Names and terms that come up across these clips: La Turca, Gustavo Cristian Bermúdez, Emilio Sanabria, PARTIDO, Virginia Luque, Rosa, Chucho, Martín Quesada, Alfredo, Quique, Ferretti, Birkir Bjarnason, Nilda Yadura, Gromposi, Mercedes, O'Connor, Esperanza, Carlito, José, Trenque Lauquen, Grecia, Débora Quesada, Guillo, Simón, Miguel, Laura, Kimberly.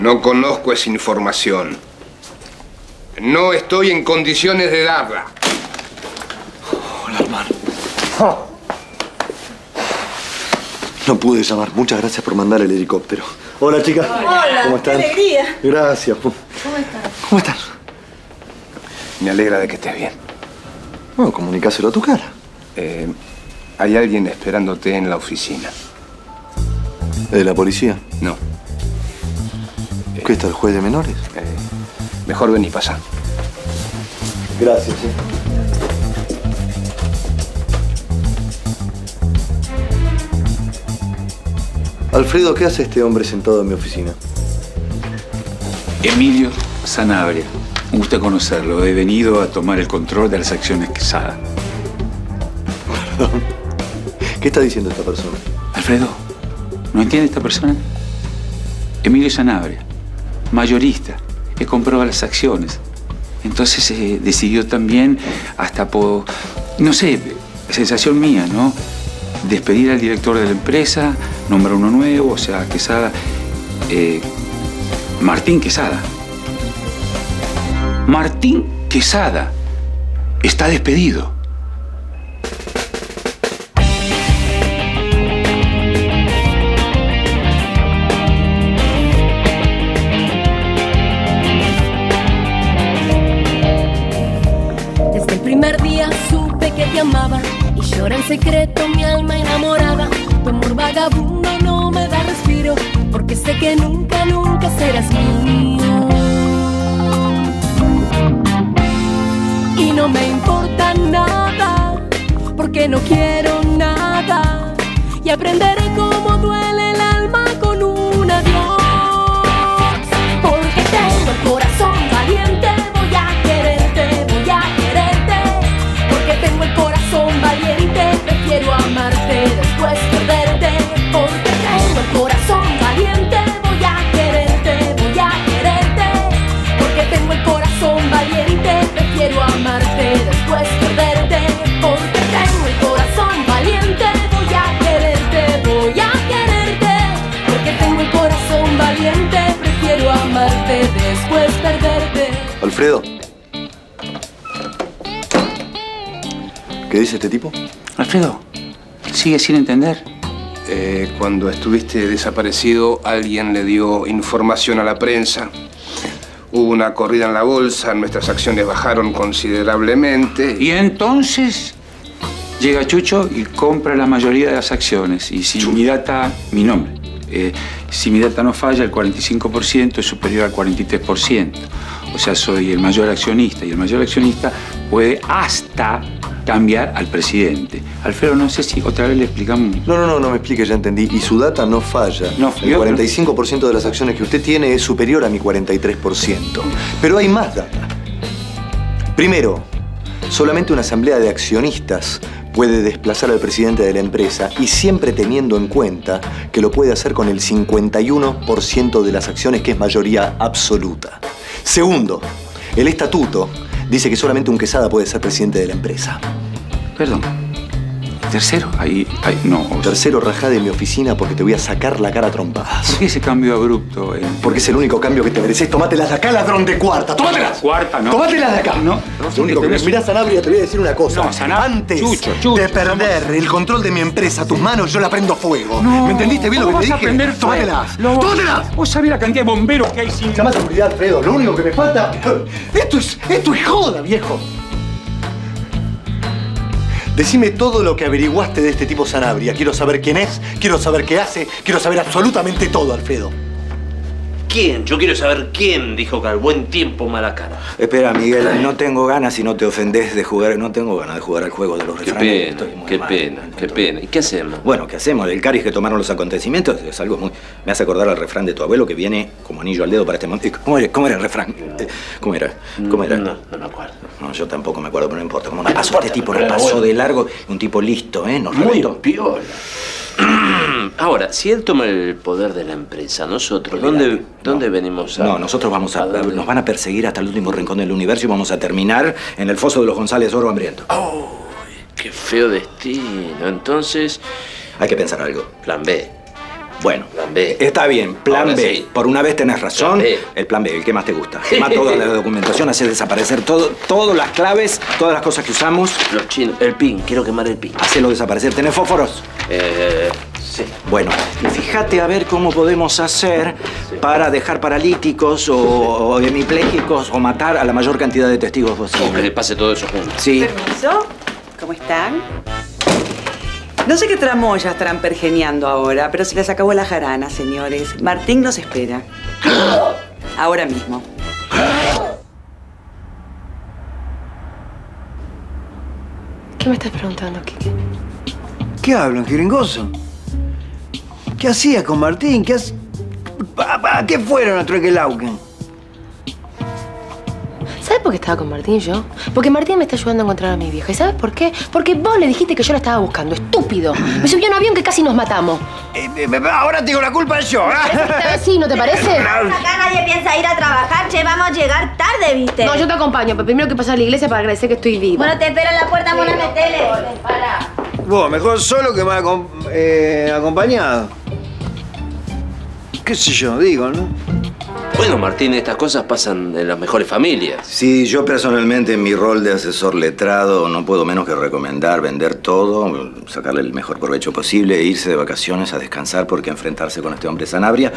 No conozco esa información. No estoy en condiciones de darla. Hola, hermano. Oh. No pude llamar. Muchas gracias por mandar el helicóptero. Hola, chicas. Hola. ¿Cómo están? ¡Qué alegría! Gracias. ¿Cómo están? Me alegra de que estés bien. Bueno, comunicáselo a tu cara. Hay alguien esperándote en la oficina. ¿De la policía? No. ¿Qué está el juez de menores? Mejor ven y pasa. Gracias, ¿eh? Alfredo, ¿qué hace este hombre sentado en mi oficina? Emilio Sanabria. Me gusta conocerlo. He venido a tomar el control de las acciones Quesada. Perdón. ¿Qué está diciendo esta persona? Alfredo, ¿no entiende esta persona? Emilio Sanabria, mayorista, que compró las acciones. Entonces decidió también, hasta por, no sé, sensación mía, ¿no? Despedir al director de la empresa, nombrar uno nuevo, o sea, Quesada, Martín Quesada. Martín Quesada está despedido. Desde el primer día supe que te amaba y llora en secreto mi alma enamorada. Tu amor vagabundo no me da respiro porque sé que nunca, nunca serás mío. Y no me importa nada, porque no quiero nada. Y aprenderé cómo duele el alma con un adiós. Porque tengo el corazón valiente, voy a quererte, voy a quererte. Porque tengo el corazón valiente, prefiero amarte después perderte. Porque tengo el corazón valiente, voy a quererte, voy a quererte. Porque tengo el corazón valiente, quiero amarte, después perderte, porque tengo el corazón valiente. Voy a quererte, voy a quererte, porque tengo el corazón valiente. Prefiero amarte, después perderte. Alfredo, ¿qué dice este tipo? Alfredo, sigue sin entender. Cuando estuviste desaparecido, alguien le dio información a la prensa. Hubo una corrida en la bolsa, nuestras acciones bajaron considerablemente. Y entonces llega Chucho y compra la mayoría de las acciones. Y si mi data, mi nombre, si mi data no falla, el 45% es superior al 43%. O sea, soy el mayor accionista y el mayor accionista puede hasta cambiar al presidente. Alfredo, no sé si otra vez le explicamos. No me explique, ya entendí. Y su data no falla. No, el 45% de las acciones que usted tiene es superior a mi 43%. Pero hay más data. Primero, solamente una asamblea de accionistas puede desplazar al presidente de la empresa y siempre teniendo en cuenta que lo puede hacer con el 51% de las acciones, que es mayoría absoluta. Segundo, el estatuto dice que solamente un Quesada puede ser presidente de la empresa. Perdón. ¿Tercero? Ahí no. Tercero, rajá de mi oficina porque te voy a sacar la cara a trompadas. ¿Por qué ese cambio abrupto? Porque es el único cambio que te mereces. Tómatelas de acá, ladrón de cuarta. ¡Tómatelas! Cuarta, no. ¡Tómatelas de acá! No. Lo único que mirá, Sanabria, te voy a decir una cosa. No, Sanabria. Antes de perder el control de mi empresa a tus manos, yo la prendo fuego. No. ¿Me entendiste bien lo que te dije? ¡Tómatelas! ¡Tómatelas! Vos sabés la cantidad de bomberos que hay sin... Llamá a seguridad, Alfredo. Lo único que me falta... Esto es joda, viejo. Decime todo lo que averiguaste de este tipo Sanabria. Quiero saber quién es, quiero saber qué hace, quiero saber absolutamente todo, Alfredo. ¿Quién? Yo quiero saber quién, dijo Carl. Buen tiempo, mala cara. Espera, Miguel, no tengo ganas, si no te ofendés, de jugar. No tengo ganas de jugar al juego de los refranes. Qué pena. ¿Y qué hacemos? Bueno, ¿qué hacemos? El cariz que tomaron los acontecimientos es algo muy... Me hace acordar al refrán de tu abuelo que viene como anillo al dedo para este momento. ¿Cómo era el refrán? ¿Cómo era? No me acuerdo. No, yo tampoco me acuerdo, pero no importa. Como me pasó este tipo, repasó de largo. Un tipo listo, ¿eh? Muy piola. Ahora, si él toma el poder de la empresa, nosotros, ¿dónde venimos a...? No, nosotros vamos a... Nos van a perseguir hasta el último rincón del universo y vamos a terminar en el foso de los González Oro hambriento. ¡Oh! ¡Qué feo destino! Entonces... Hay que pensar algo. Plan B. Bueno, plan B. Está bien, plan B. Sí. Por una vez tenés razón. El plan B, el que más te gusta. Quema toda la documentación, hacer desaparecer todo, todas las claves, todas las cosas que usamos. Los chinos. El pin, quiero quemar el pin. Hacelo desaparecer. ¿Tenés fósforos? Sí. Bueno, y fíjate a ver cómo podemos hacer para dejar paralíticos o hemipléjicos o matar a la mayor cantidad de testigos posible. Hombre, que pase todo eso junto. Sí. Permiso, ¿cómo están? No sé qué tramoya estarán pergeneando ahora, pero se les acabó la jarana, señores. Martín nos espera. Ahora mismo. ¿Qué me estás preguntando, Quique? ¿Qué hablan, jeringoso? ¿Qué hacías con Martín? ¿A qué fueron a Trenque Lauquen? ¿Sabes por qué estaba con Martín yo? Porque Martín me está ayudando a encontrar a mi vieja. ¿Y sabes por qué? Porque vos le dijiste que yo la estaba buscando. ¡Estúpido! Me subió a un avión que casi nos matamos. Ahora tengo la culpa yo, ¿eh? ¿Así? ¿No te parece? Acá nadie piensa ir a trabajar, che. Vamos a llegar tarde, ¿viste? No, yo te acompaño. Pero primero que pasar a la iglesia para agradecer que estoy viva. Bueno, te espero en la puerta, mona, metele. Para. Vos, mejor solo que más acompañado. Qué sé yo, digo, ¿no? Bueno, Martín, estas cosas pasan en las mejores familias. Sí, yo personalmente en mi rol de asesor letrado no puedo menos que recomendar vender todo, sacarle el mejor provecho posible, e irse de vacaciones a descansar porque enfrentarse con este hombre Sanabria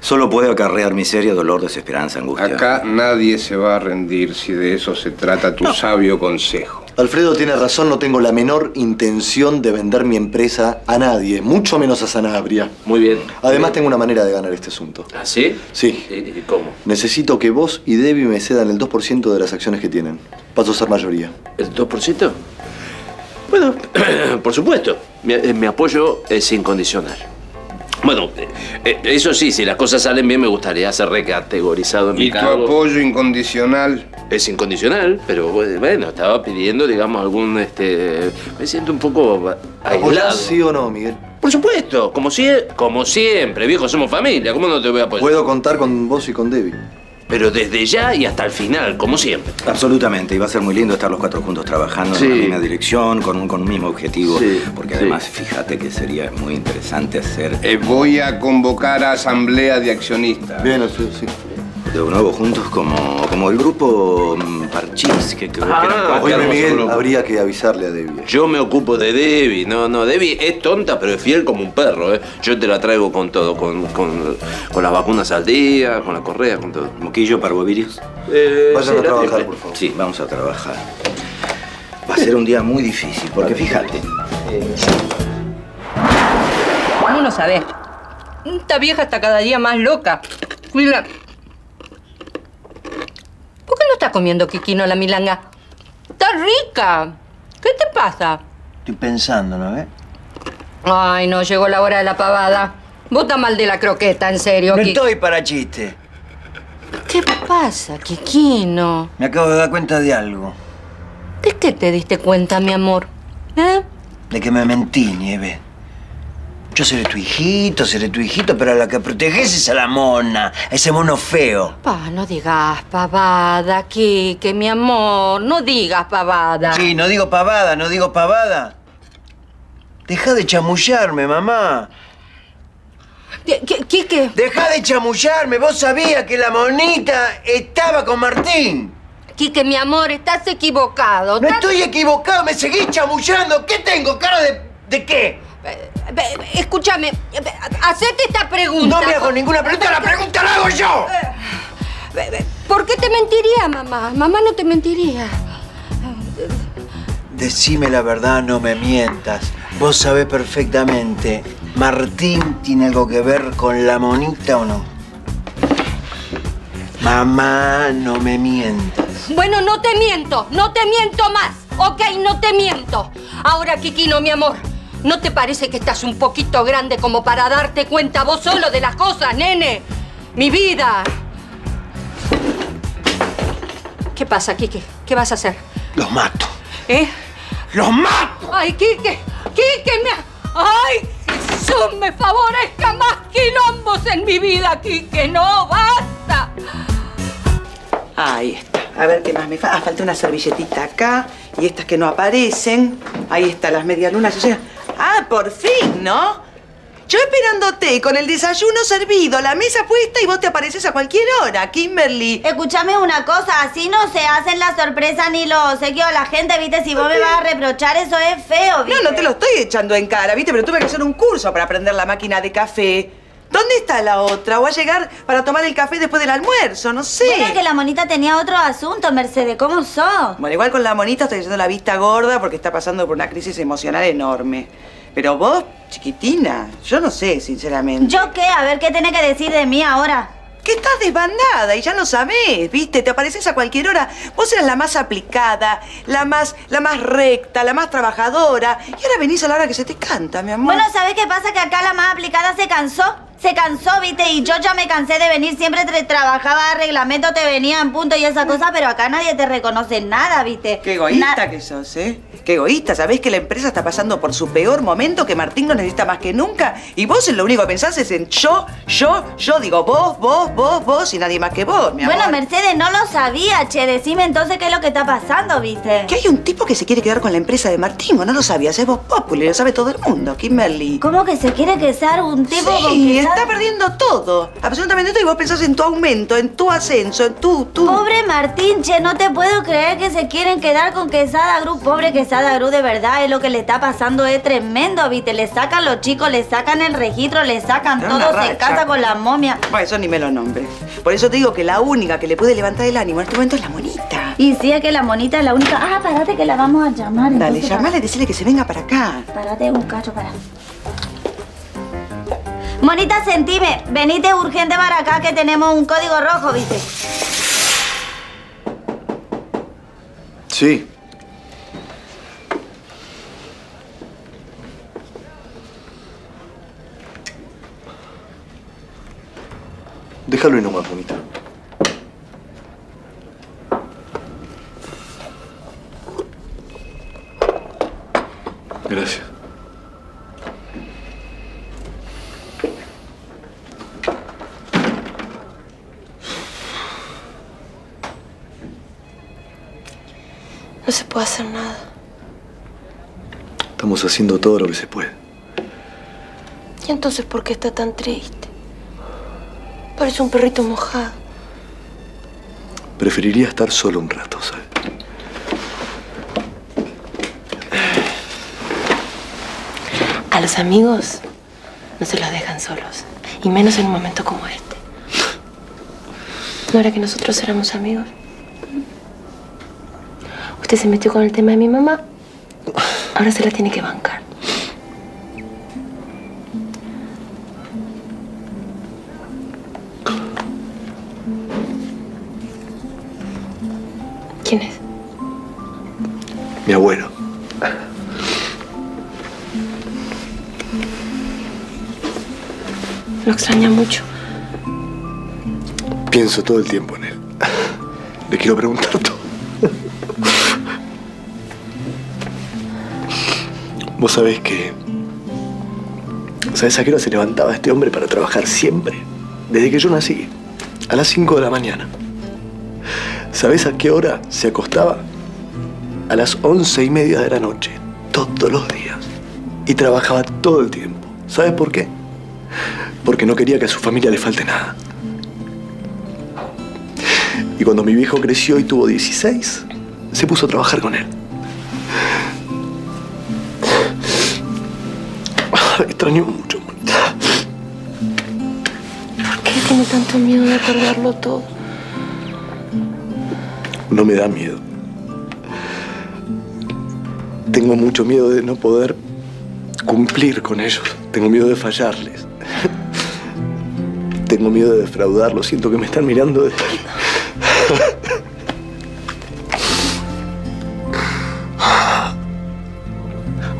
solo puede acarrear miseria, dolor, desesperanza, angustia. Acá nadie se va a rendir si de eso se trata tu sabio consejo. Alfredo tiene razón, no tengo la menor intención de vender mi empresa a nadie, mucho menos a Sanabria. Muy bien. Además, tengo una manera de ganar este asunto. ¿Ah, sí? Sí. ¿Y cómo? Necesito que vos y Debbie me cedan el 2% de las acciones que tienen. Paso a ser mayoría. ¿El 2%? Bueno, por supuesto. Mi apoyo es incondicional. Bueno, eso sí, si las cosas salen bien, me gustaría ser recategorizado en mi cargo. ¿Y tu apoyo incondicional? Es incondicional, pero bueno, estaba pidiendo, digamos, algún... me siento un poco aislado. ¿Sí o no, Miguel? Por supuesto, como siempre, viejo, somos familia. ¿Cómo no te voy a apoyar? Puedo contar con vos y con Debbie. Pero desde ya y hasta el final, como siempre. Absolutamente, y va a ser muy lindo estar los cuatro juntos trabajando en la misma dirección, con un mismo objetivo. Sí, porque además, fíjate que sería muy interesante hacer... voy a convocar a asamblea de accionistas. Bien, Alfredo, sí. De nuevo, juntos como el grupo Parchís, que creo que era... Oye, Miguel, habría que avisarle a Debbie. Yo me ocupo de Debbie. No, Debbie es tonta, pero es fiel como un perro, ¿eh? Yo te la traigo con todo, con las vacunas al día, con la correa, con todo. ¿Moquillo, parvovirus? Vayan a trabajar, por favor. Sí, vamos a trabajar. Va a ser un día muy difícil, porque fíjate... ¿Cómo no sabés? Esta vieja está cada día más loca. Mira... ¿Por qué no estás comiendo, Quiquino, la milanga? ¡Está rica! ¿Qué te pasa? Estoy pensando, ¿no ves? Ay, no, llegó la hora de la pavada. Vos estás mal de la croqueta, en serio. No estoy para chiste. ¿Qué pasa, Quiquino? Me acabo de dar cuenta de algo. ¿De qué te diste cuenta, mi amor? ¿Eh? De que me mentí, Nieve. Yo seré tu hijito, pero a la que proteges es a la mona, a ese mono feo. Pa, no digas pavada, Quique, mi amor, no digas pavada. Sí, no digo pavada. Deja de chamullarme, mamá. ¿Quique? Deja de chamullarme, vos sabías que la monita estaba con Martín. Quique, mi amor, estás equivocado. No estoy equivocado, me seguís chamullando. ¿Qué tengo, cara de qué? Escúchame, hacete esta pregunta. No me hago ninguna pregunta, la pregunta la hago yo. ¿Por qué te mentiría, mamá? Mamá no te mentiría. Decime la verdad, no me mientas. Vos sabés perfectamente, ¿Martín tiene algo que ver con la monita o no? Mamá, no me mientas. Bueno, no te miento más. Ok, no te miento. Ahora, Quiquino, mi amor. ¿No te parece que estás un poquito grande como para darte cuenta vos solo de las cosas, nene? ¡Mi vida! ¿Qué pasa, Quique? ¿Qué vas a hacer? Los mato. ¿Eh? ¡Los mato! ¡Ay, Quique! ¡Quique! ¡Ay! ¡Jesús me favorezca más quilombos en mi vida, Quique! ¡No, basta! Ahí está. A ver qué más me falta. Ah, falta una servilletita acá. Y estas que no aparecen. Ahí está, las medialunas. O sea... ¡Ah, por fin! ¿No? Yo esperándote con el desayuno servido, la mesa puesta y vos te apareces a cualquier hora, Kimberly. Escuchame una cosa, así no se hacen la sorpresa ni los obsequios a la gente, ¿viste? Si vos me vas a reprochar, eso es feo, ¿viste? No, no te lo estoy echando en cara, ¿viste? Pero tuve que hacer un curso para aprender la máquina de café. ¿Dónde está la otra? ¿O va a llegar para tomar el café después del almuerzo? No sé. Bueno, que la monita tenía otro asunto, Mercedes. ¿Cómo sos? Bueno, igual con la monita estoy haciendo la vista gorda porque está pasando por una crisis emocional enorme. Pero vos, chiquitina, yo no sé, sinceramente. ¿Yo qué? A ver, ¿qué tenés que decir de mí ahora? Que estás desbandada y ya lo sabés, ¿viste? Te apareces a cualquier hora. Vos eras la más aplicada, la más recta, la más trabajadora. Y ahora venís a la hora que se te canta, mi amor. Bueno, ¿sabés qué pasa? Que acá la más aplicada se cansó. Se cansó, ¿viste? Y yo ya me cansé de venir. Siempre trabajaba a reglamento, te venía en punto y esa cosa, pero acá nadie te reconoce nada, ¿viste? Qué egoísta que sos, ¿eh? Qué egoísta. Sabés que la empresa está pasando por su peor momento, que Martín lo necesita más que nunca. Y vos en lo único que pensás es en yo. Digo, vos y nadie más que vos, mi amor. Bueno, Mercedes, no lo sabía, che. Decime entonces qué es lo que está pasando, ¿viste? Que hay un tipo que se quiere quedar con la empresa de Martín. ¿O no lo sabías? Es Voz Populi, lo sabe todo el mundo, Kimberly. ¿Cómo que se quiere quedar un tipo con quien... Está perdiendo todo, absolutamente todo, y vos pensás en tu aumento, en tu ascenso, en tu... Pobre Martín, che, no te puedo creer que se quieren quedar con Quesada Group. Pobre Quesada Group, de verdad, es lo que le está pasando, es tremendo, viste. Le sacan los chicos, le sacan el registro, le sacan todo, se casa con la momia. Bueno, eso ni me lo nombre. Por eso te digo que la única que le puede levantar el ánimo en este momento es la monita. Y sí, es que la monita es la única... Ah, parate que la vamos a llamar. Dale, llamale y decirle que se venga para acá. Parate un cacho, para... Monita, sentime, venite urgente para acá que tenemos un código rojo, ¿viste? Sí. Déjalo y nomás, Monita. Gracias. No se puede hacer nada. Estamos haciendo todo lo que se puede. ¿Y entonces por qué está tan triste? Parece un perrito mojado. Preferiría estar solo un rato, ¿sabes? A los amigos no se los dejan solos. Y menos en un momento como este. ¿No era que nosotros éramos amigos? Usted se metió con el tema de mi mamá. Ahora se la tiene que bancar. ¿Quién es? Mi abuelo. Lo extraña mucho. Pienso todo el tiempo en él. Le quiero preguntar todo. Vos sabés que... ¿Sabés a qué hora se levantaba este hombre para trabajar siempre? Desde que yo nací, a las 5 de la mañana. ¿Sabés a qué hora se acostaba? A las 11:30 de la noche, todos los días. Y trabajaba todo el tiempo. ¿Sabés por qué? Porque no quería que a su familia le falte nada. Y cuando mi viejo creció y tuvo 16, se puso a trabajar con él. Extraño mucho, Monita. ¿Por qué tiene tanto miedo de perderlo todo? No me da miedo. Tengo mucho miedo de no poder cumplir con ellos. Tengo miedo de fallarles. Tengo miedo de defraudarlos. Siento que me están mirando de...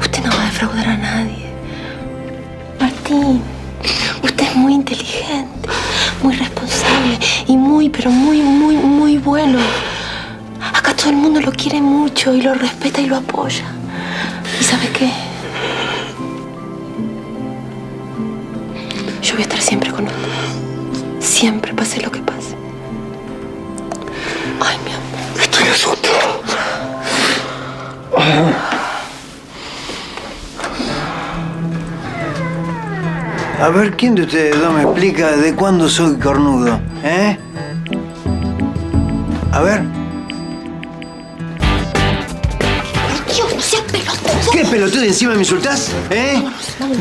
Usted no va a defraudar a nadie. Martín, usted es muy inteligente, muy responsable y muy bueno. Acá todo el mundo lo quiere mucho y lo respeta y lo apoya. ¿Y sabe qué? Yo voy a estar siempre con usted. Siempre, pase lo que pase. Ay, mi amor. Estoy asustado. Ah. A ver, ¿quién de ustedes dos me explica de cuándo soy cornudo? ¿Eh? A ver. Dios, no seas pelotudo. ¿Qué pelotudo encima me insultás? ¿Eh?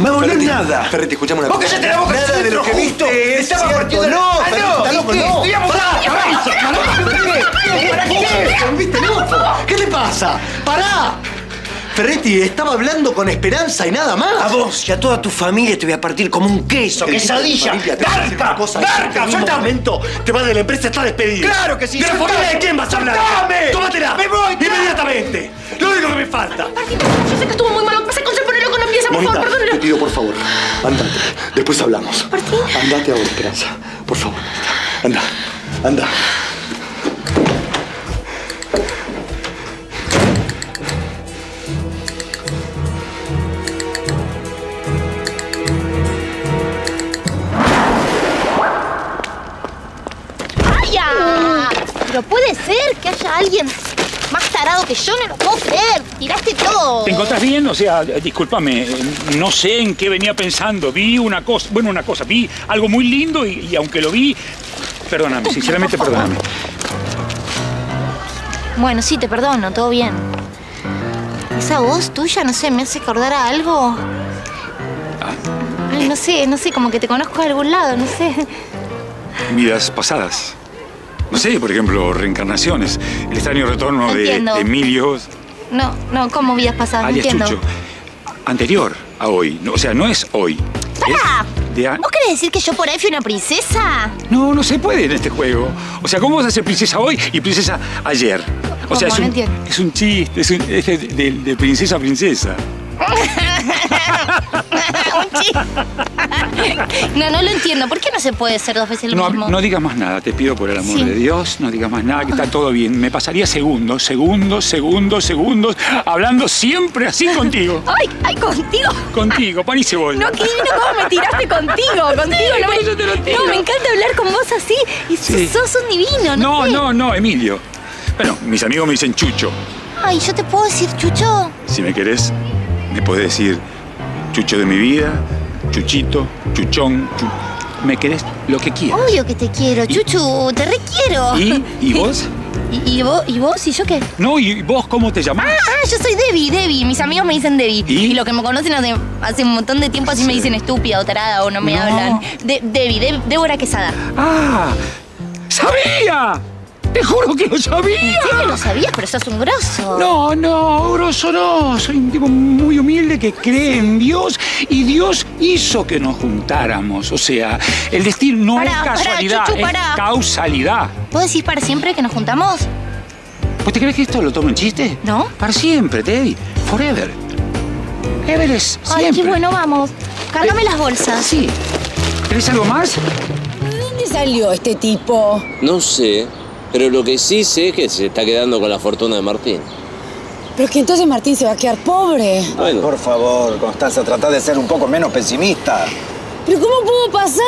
Va a volver nada. Ferretti, escuchame una cosa. ¡Vos callate la boca! Nada de lo que viste es cierto. ¡No, Ferretti, loco, no! ¡Pará! ¿Qué te pasa? ¡Pará! Ferretti, estaba hablando con Esperanza y nada más. A vos y a toda tu familia te voy a partir como un queso, quesadilla. ¡Garca! ¡Garca! ¡Suéltame! Te vas de la empresa, estás despedido. ¡Claro que sí! ¿De la familia de quién vas a hablar? ¡Suéltame! ¡Tómatela! ¡Me voy! ¡Inmediatamente! ¡Lo único que me falta! Martín, yo sé que estuvo muy malo. Pasa con ponelo con la pieza, por favor, perdónelo. Te pido, por favor, andate. Después hablamos. Martín. Andate ahora, Esperanza. Por favor, anda. Anda. Pero puede ser que haya alguien más tarado que yo, no lo puedo creer. Tiraste todo. ¿Te encontrás bien? O sea, discúlpame, no sé en qué venía pensando. Vi una cosa, bueno, una cosa, vi algo muy lindo y aunque lo vi, perdóname, sinceramente perdóname. Bueno, sí, te perdono, todo bien. Esa voz tuya, no sé, me hace acordar a algo. Ay, no sé, como que te conozco de algún lado, no sé. Vidas pasadas. No sé, por ejemplo, reencarnaciones. El extraño retorno de Emilio. No, ¿cómo vidas pasadas? No entiendo. Chucho. Anterior a hoy. No, o sea, no es hoy. ¡Para! ¿Vos querés decir que yo por ahí fui una princesa? No, no se puede en este juego. O sea, ¿cómo vas a ser princesa hoy y princesa ayer? O sea, es un chiste, es de princesa a princesa. No lo entiendo. ¿Por qué no se puede ser dos veces lo mismo? No digas más nada, te pido por el amor de Dios. No digas más nada, que está todo bien. Me pasaría segundos hablando siempre así contigo. ¡Ay, contigo! Contigo, pan y cebolla. No, qué lindo cómo me tiraste contigo. Sí, yo te lo tiro. No, me encanta hablar con vos así. Y sí. Sos un divino. No, Emilio. Bueno, mis amigos me dicen Chucho. Ay, ¿yo te puedo decir Chucho? Si me querés, me podés decir Chucho de mi vida, Chuchito, Chuchón, me querés lo que quieras. Obvio que te quiero, Chuchu, te requiero. ¿Y vos? ¿Y vos? ¿Y yo qué? No, ¿y vos cómo te llamás? Ah, yo soy Debbie. Mis amigos me dicen Debbie. Y los que me conocen hace un montón de tiempo así me dicen estúpida o tarada o no me hablan. Debbie, Débora Quesada. ¡Ah! ¡Sabía! ¡Te juro que lo sabía! Sí que lo sabías, pero sos un grosso. No, grosso no. Soy un tipo muy humilde que cree en Dios y Dios hizo que nos juntáramos. O sea, el destino no es casualidad, es causalidad. ¿Vos decís para siempre que nos juntamos? ¿Pues te crees que esto lo tomo en chiste? No. Para siempre, Teddy. Forever. Ever es siempre. Ay, qué bueno, vamos. Cárgame las bolsas. Sí. ¿Querés algo más? ¿De dónde salió este tipo? No sé. Pero lo que sí sé es que se está quedando con la fortuna de Martín. Pero es que entonces Martín se va a quedar pobre. Bueno. Por favor, Constanza, tratá de ser un poco menos pesimista. ¿Pero cómo pudo pasar?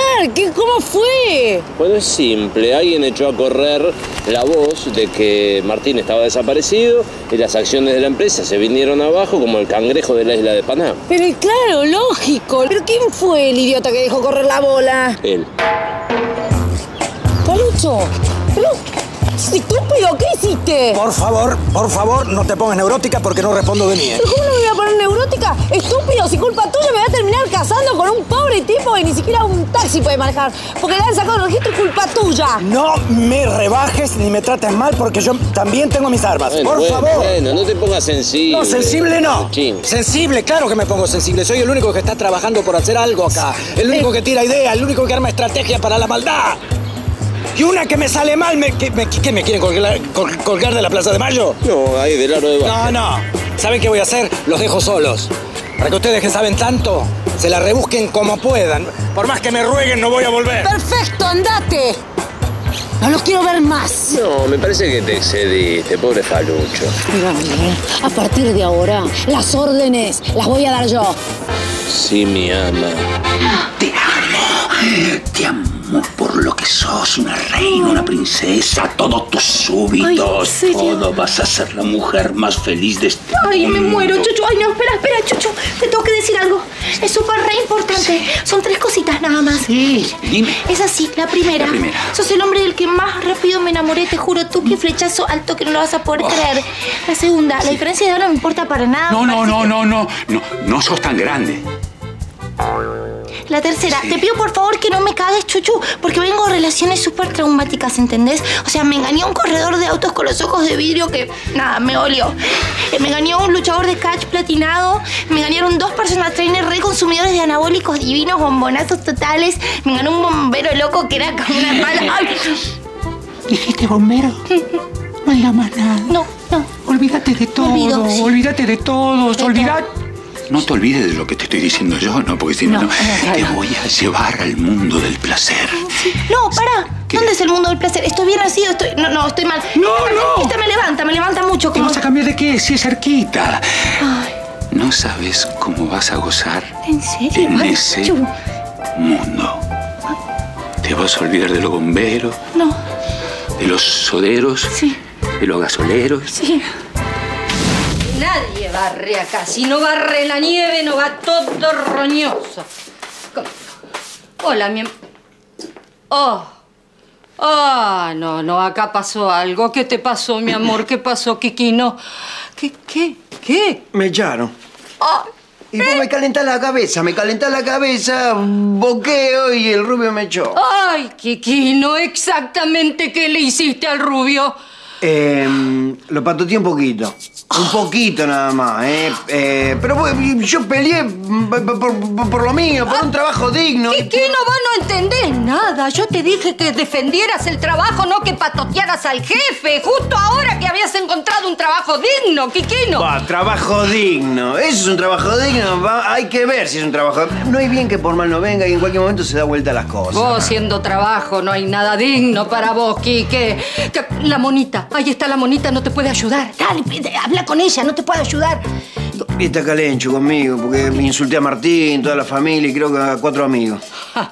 ¿Cómo fue? Bueno, es simple. Alguien echó a correr la voz de que Martín estaba desaparecido y las acciones de la empresa se vinieron abajo como el cangrejo de la isla de Panamá. Pero claro, lógico. ¿Pero quién fue el idiota que dejó correr la bola? Él. Palucho, pero... ¡Estúpido! ¿Qué hiciste? Por favor, no te pongas neurótica porque no respondo de mí, ¿eh? ¿Cómo no me voy a poner neurótica? ¡Estúpido! Si culpa tuya me voy a terminar casando con un pobre tipo que ni siquiera un taxi puede manejar. Porque le han sacado el registro y culpa tuya. No me rebajes ni me trates mal porque yo también tengo mis armas. Bueno, por favor. Bueno, no te pongas sensible. No, sensible no. Ching. Sensible, claro que me pongo sensible. Soy el único que está trabajando por hacer algo acá. El único que tira ideas, el único que arma estrategia para la maldad. Y una que me sale mal, ¿qué me quieren colgar de la Plaza de Mayo? No, ahí del aro de Baja. No. ¿Saben qué voy a hacer? Los dejo solos. Para que ustedes que saben tanto, se la rebusquen como puedan. Por más que me rueguen, no voy a volver. ¡Perfecto, andate! No los quiero ver más. No, me parece que te excediste, pobre Palucho. Mírame, a partir de ahora, las órdenes las voy a dar yo. Sí, mi ama. Te amo. Te amo. amo por lo que sos, una reina, una princesa, todos tus súbitos. Ay, todo, vas a ser la mujer más feliz de este Ay, mundo. Me muero, Chucho. Ay, no, espera, espera, Chucho. Te tengo que decir algo. Es súper re importante. Sí. Son tres cositas nada más. Sí, dime. Es así, la primera. Sos el hombre del que más rápido me enamoré, te juro. Tú que flechazo alto que no lo vas a poder creer. La segunda, la diferencia de ahora no me importa para nada. No sos tan grande. La tercera, te pido por favor que no me cagues, Chuchu, porque vengo de relaciones súper traumáticas, ¿entendés? O sea, me engañó un corredor de autos con los ojos de vidrio que, nada, me olió. Me engañó un luchador de catch platinado. Me engañaron dos personal trainers re consumidores de anabólicos divinos, bombonazos totales. Me engañó un bombero loco que era como una pala. ¡Ay! ¿Dijiste bombero? No digas más nada. No. Olvídate de todo. Olvídate de todos. Olvídate. No te olvides de lo que te estoy diciendo yo, ¿no? Porque si no, te voy a llevar al mundo del placer. Sí. No, pará. ¿Qué? ¿Dónde es el mundo del placer? ¿Estoy bien así o estoy...? No, estoy mal. ¡No! Esta me levanta mucho. ¿Te vas a cambiar de qué? Si es cerquita. Ay. No sabes cómo vas a gozar en, serio? En ese mundo. Te vas a olvidar de los bomberos. No. De los soderos. Sí. De los gasoleros. Sí. Nadie barre acá. Si no barre la nieve, no va todo roñoso. Hola, mi... Oh, no, acá pasó algo. ¿Qué te pasó, mi amor? ¿Qué pasó, Kiki? No. ¿Qué? Me echaron. Oh. Y vos me calentás la cabeza, boqueo y el rubio me echó. Ay, Kiki, no exactamente qué le hiciste al rubio. Lo patoteé un poquito. Un poquito nada más, pero yo peleé por lo mío, por un trabajo digno. ¿Qué no entendés nada? Yo te dije que defendieras el trabajo, no que patotearas al jefe. Justo ahora que habías encontrado un trabajo digno, Quiquino. Trabajo digno. Eso es un trabajo digno. Hay que ver si es un trabajo. No hay bien que por mal no venga y en cualquier momento se da vuelta las cosas. Vos siendo trabajo no hay nada digno para vos, Quique. La monita. Ahí está la monita, no te puede ayudar. Dale, habla con ella, no te puedo ayudar. Y está calencho conmigo, porque me insulté a Martín, toda la familia y creo que a 4 amigos. Ja,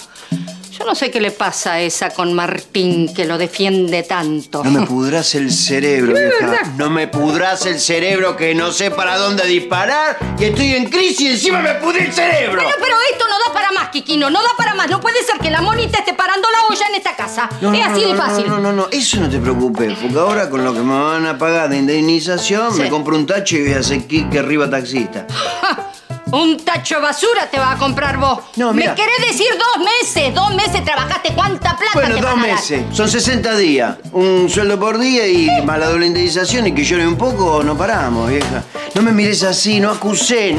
yo no sé qué le pasa a esa con Martín, que lo defiende tanto. No me pudrás el cerebro, vieja. No me pudrás el cerebro, que no sé para dónde disparar, y estoy en crisis y encima me pudré el cerebro. Pero esto no da para más, Quiquino, no da para más. No puede ser que la monita esté parando la olla en esta casa. No, es así de fácil. No, eso no te preocupes, porque ahora con lo que me van a pagar de indemnización, me compro un tacho y voy a hacer Quique arriba taxista. Ja. Un tacho de basura te va a comprar vos. No, mirá. ¿Me querés decir 2 meses? 2 meses trabajaste. ¿Cuánta plata te van a dar? 2 meses. Son 60 días. Un sueldo por día y más la doble indemnización. Y que llore un poco, no paramos, vieja. No me mires así. No acusé.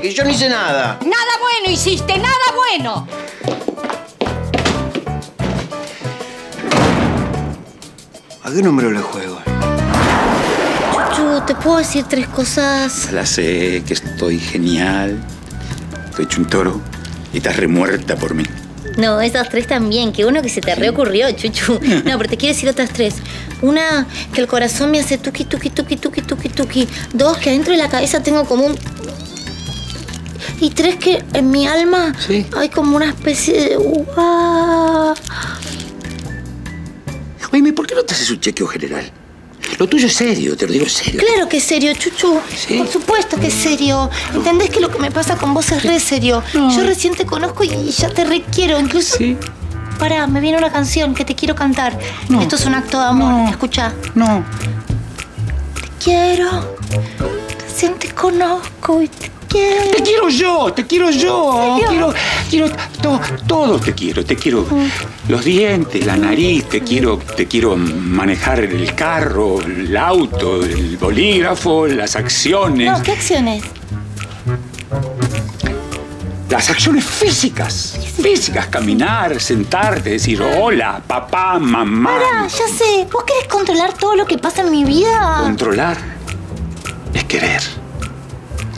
Que yo no hice nada. Nada bueno hiciste. Nada bueno. ¿A qué número le juego? ¿Te puedo decir 3 cosas? La sé, que estoy genial, estoy hecho un toro y estás remuerta por mí. No, esas 3 también, que uno que se te reocurrió, Chuchu. No, pero te quiero decir otras 3. Una, que el corazón me hace tuqui, tuqui, tuqui, tuqui, tuqui, tuqui. 2, que adentro de la cabeza tengo como un... Y 3, que en mi alma hay como una especie de... Oye, ¿por qué no te haces un chequeo general? Lo tuyo es serio, te lo digo serio. Claro que es serio, Chuchu. ¿Sí? Por supuesto que es serio. ¿Entendés que lo que me pasa con vos es re serio? No. Yo recién te conozco y ya te requiero. Incluso... Sí. Pará, me viene una canción que te quiero cantar. No. Esto es un acto de amor. No. Escuchá. No. Te quiero. Recién te conozco y te quiero. Te quiero yo, te quiero yo. Todo te quiero, Los dientes, la nariz, te quiero manejar el carro, el auto, el bolígrafo, las acciones. No, ¿qué acciones? Las acciones físicas, caminar, sentarte, decir hola, papá, mamá. Pará, ya sé, ¿vos querés controlar todo lo que pasa en mi vida? Controlar es querer.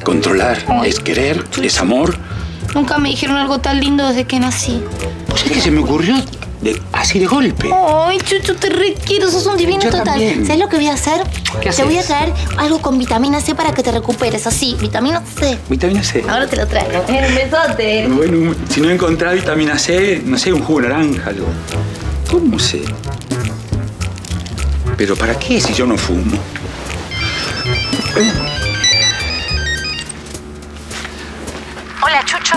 Controlar es querer, es amor. Nunca me dijeron algo tan lindo desde que nací. Pues es que se me ocurrió así de golpe. Ay, Chucho, te requiero, sos un divino total. También. ¿Sabes lo que voy a hacer? Voy a traer algo con vitamina C para que te recuperes, así, vitamina C. Vitamina C. Ahora te lo traigo. Un besote. Bueno, si no encontrás vitamina C, no sé, un jugo de naranja, algo. ¿Cómo sé? ¿Pero para qué si yo no fumo? Hola, Chucho.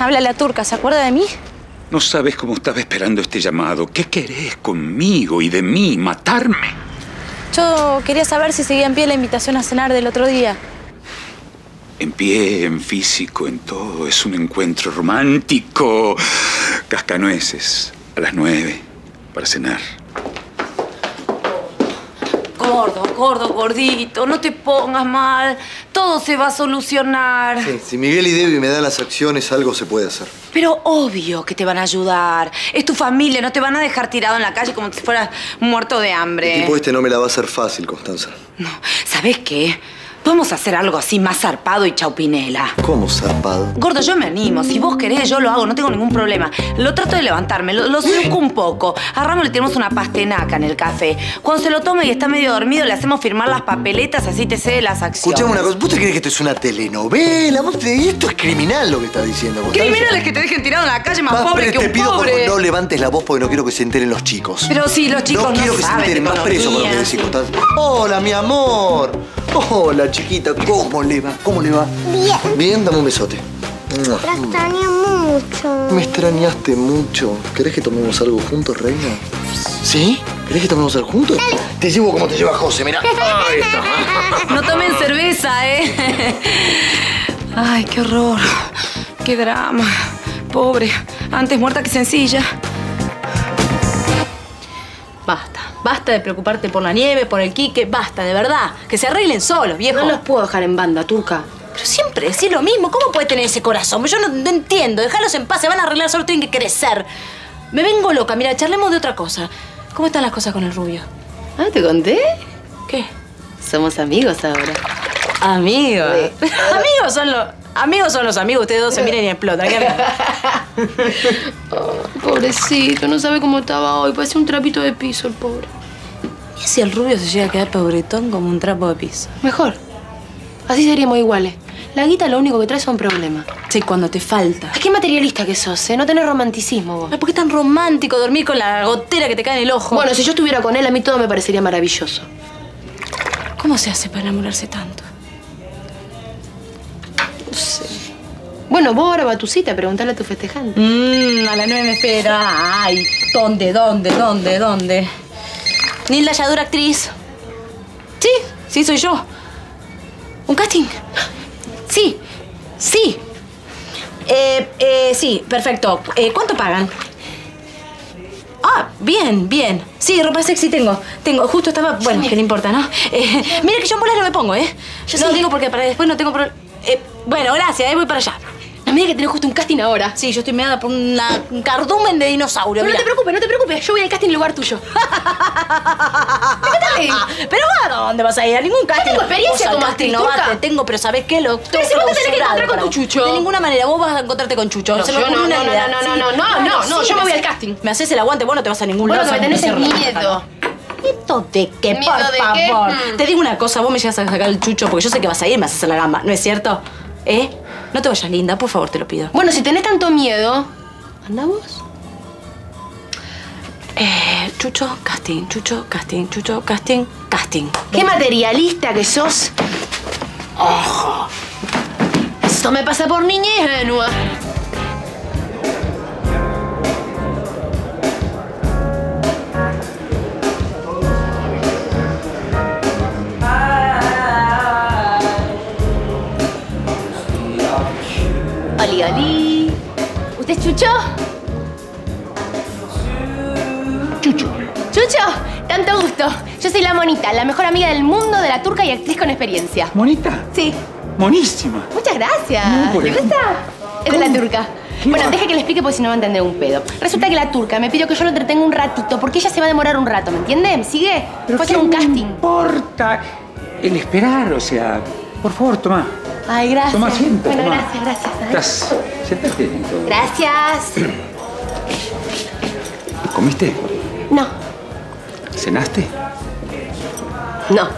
Habla la turca, ¿se acuerda de mí? No sabes cómo estaba esperando este llamado. ¿Qué querés conmigo y de mí? ¿Matarme? Yo quería saber si seguía en pie la invitación a cenar del otro día. En pie, en físico, en todo. Es un encuentro romántico. Cascanueces, a las 9, para cenar. Gordo, gordo, gordito, no te pongas mal. Todo se va a solucionar. Sí, si Miguel y Debbie me dan las acciones, algo se puede hacer. Pero obvio que te van a ayudar. Es tu familia, no te van a dejar tirado en la calle como si fueras muerto de hambre. El tipo este no me la va a hacer fácil, Constanza. No, ¿sabés qué? Vamos a hacer algo así más zarpado y chaupinela. ¿Cómo zarpado? Gordo, yo me animo. Si vos querés, yo lo hago. No tengo ningún problema. Lo trato de levantarme. Lo seduco un poco. A Ramos le tenemos una pastenaca en el café. Cuando se lo tome y está medio dormido, le hacemos firmar las papeletas, así te cede las acciones. Escuchame una cosa. ¿Vos te crees que esto es una telenovela? Esto es criminal lo que estás diciendo. Criminal es que te dejen tirado en la calle más pobre que un pobre. Te pido por favor, no levantes la voz porque no quiero que se enteren los chicos. Pero sí, los chicos no quiero que se enteren más presos con lo que decís, Constanza. Hola, mi amor. Hola, chiquita. ¿Cómo le va? ¿Cómo le va? Bien. Bien, dame un besote. La extrañé mucho. Me extrañaste mucho. ¿Querés que tomemos algo juntos, reina? ¿Sí? ¿Querés que tomemos algo juntos? Te llevo como te lleva José, mirá. Ahí está. No tomen cerveza, ¿eh? Ay, qué horror. Qué drama. Pobre. Antes muerta que sencilla. Basta. Basta de preocuparte por la nieve, por el Quique. Basta, de verdad. Que se arreglen solos, viejo. No los puedo dejar en banda, turca. Pero siempre decís lo mismo. ¿Cómo puede tener ese corazón? Yo no entiendo. Dejarlos en paz. Se van a arreglar, solo tienen que crecer. Me vengo loca. Mira, charlemos de otra cosa. ¿Cómo están las cosas con el rubio? Ah, ¿te conté? ¿Qué? Somos amigos ahora. ¿Amigos? Sí. Amigos son los amigos. Ustedes dos se miran y explotan. Oh, pobrecito, no sabe cómo estaba hoy. Parece un trapito de piso el pobre. ¿Y si el rubio se llega a quedar pobretón como un trapo de piso? Mejor. Así seríamos iguales. La guita lo único que trae son problemas. Sí, cuando te falta. Ay, qué materialista que sos, ¿eh? No tenés romanticismo vos. Ay, ¿por qué tan romántico dormir con la gotera que te cae en el ojo? Bueno, si yo estuviera con él, a mí todo me parecería maravilloso. ¿Cómo se hace para enamorarse tanto? No sé. Bueno, vos ahora batucita, preguntale a tu festejante. A las 9 me espera. Ay, ¿dónde? Nilda Yadura, actriz. Sí, soy yo. ¿Un casting? Sí. Sí, perfecto. ¿Cuánto pagan? Ah, bien. Sí, ropa sexy tengo. Justo estaba... Bueno, que no importa, ¿no? Mira que yo en bolas no me pongo, ¿eh? Yo no digo porque para después no tengo problema. Bueno, gracias, voy para allá. No, mira que tenés justo un casting ahora. Sí, yo estoy meada por un cardumen de dinosaurio. Pero no te preocupes, yo voy al casting en lugar tuyo. ¿Pero a dónde vas a ir? A ningún casting. No tengo experiencia como actriz, no tengo, pero ¿sabés qué? Pero si vos te tenés que encontrar con tu Chucho. De ninguna manera, vos vas a encontrarte con Chucho. No, yo me voy al casting. Me haces el aguante, vos no te vas a ningún lado. Bueno, que me tenés miedo. ¿Miedo de qué? Por favor. Te digo una cosa, vos me llegas a sacar el Chucho porque yo sé que vas a ir y me haces la gamba, ¿no es cierto? ¿Eh? No te vayas, linda, por favor, te lo pido. Bueno, si tenés tanto miedo, ¿andá vos? Chucho, casting. ¡Qué materialista que sos! ¡Ojo! Esto me pasa por niña ingenua. Oli. ¿Usted es Chucho? Chucho, tanto gusto. Yo soy la Monita, la mejor amiga del mundo de la turca y actriz con experiencia. ¿Monita? Sí. Monísima. Muchas gracias. ¿Te gusta? Es de la turca. Bueno, deja que le explique porque si no va a entender un pedo. Resulta que la turca me pidió que yo lo entretenga un ratito porque ella se va a demorar un rato, ¿me entiende? ¿Me sigue? Fue a hacer un casting. No importa el esperar, o sea, por favor, tomá. Ay, gracias. Toma asiento. Bueno, toma. Gracias. Siéntate. Gracias. ¿Comiste? No. ¿Cenaste? No.